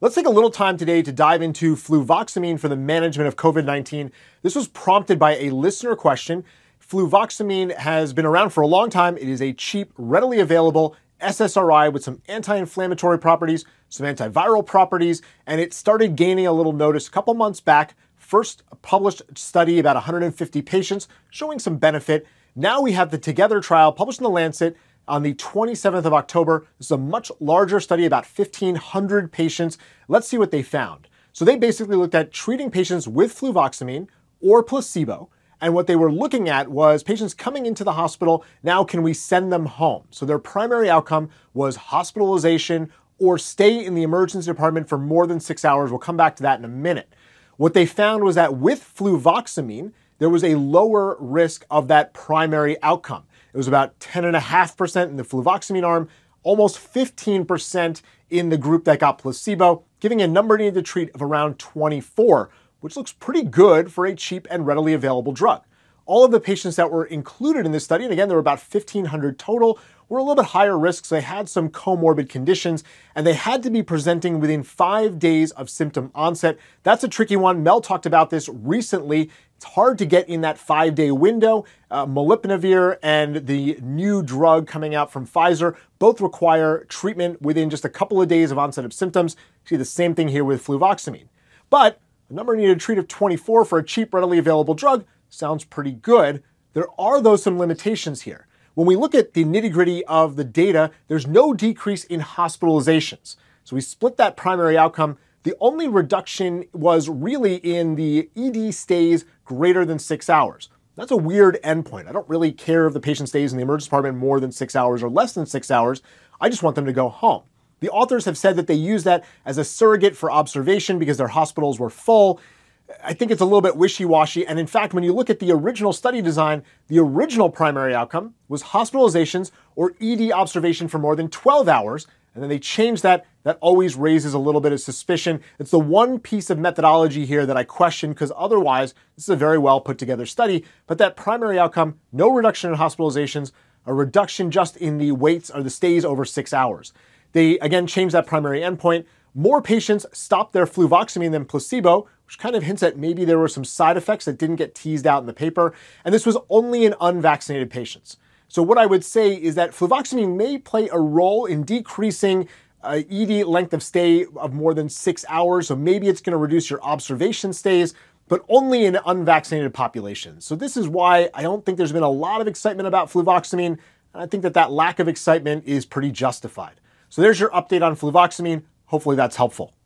Let's take a little time today to dive into fluvoxamine for the management of COVID-19. This was prompted by a listener question. Fluvoxamine has been around for a long time. It is a cheap, readily available SSRI with some anti-inflammatory properties, some antiviral properties, and it started gaining a little notice a couple months back. First published study, about 150 patients, showing some benefit. Now we have the Together trial published in The Lancet on the 27th of October. This is a much larger study, about 1,500 patients. Let's see what they found. So they basically looked at treating patients with fluvoxamine or placebo. And what they were looking at was patients coming into the hospital, now can we send them home? So their primary outcome was hospitalization or stay in the emergency department for more than 6 hours. We'll come back to that in a minute. What they found was that with fluvoxamine, there was a lower risk of that primary outcome. It was about 10.5% in the fluvoxamine arm, almost 15% in the group that got placebo, giving a number needed to treat of around 24, which looks pretty good for a cheap and readily available drug. All of the patients that were included in this study, and again, there were about 1,500 total, were a little bit higher risk, so they had some comorbid conditions, and they had to be presenting within 5 days of symptom onset. That's a tricky one. Mel talked about this recently. It's hard to get in that 5-day window. Molnupiravir and the new drug coming out from Pfizer both require treatment within just a couple of days of onset of symptoms. See the same thing here with fluvoxamine. But the number needed to treat of 24 for a cheap, readily available drug sounds pretty good. There are, though, some limitations here. When we look at the nitty-gritty of the data, there's no decrease in hospitalizations. So we split that primary outcome. The only reduction was really in the ED stays greater than 6 hours. That's a weird endpoint. I don't really care if the patient stays in the emergency department more than 6 hours or less than 6 hours. I just want them to go home. The authors have said that they use that as a surrogate for observation because their hospitals were full. I think it's a little bit wishy-washy, and in fact, when you look at the original study design, the original primary outcome was hospitalizations or ED observation for more than 12 hours, and then they changed that. That always raises a little bit of suspicion. It's the one piece of methodology here that I question, because otherwise, this is a very well put together study, but that primary outcome, no reduction in hospitalizations, a reduction just in the waits or the stays over 6 hours. They, again, changed that primary endpoint. More patients stopped their fluvoxamine than placebo, which kind of hints at maybe there were some side effects that didn't get teased out in the paper. And this was only in unvaccinated patients. So what I would say is that fluvoxamine may play a role in decreasing ED length of stay of more than 6 hours. So maybe it's going to reduce your observation stays, but only in unvaccinated populations. So this is why I don't think there's been a lot of excitement about fluvoxamine. And I think that that lack of excitement is pretty justified. So there's your update on fluvoxamine. Hopefully that's helpful.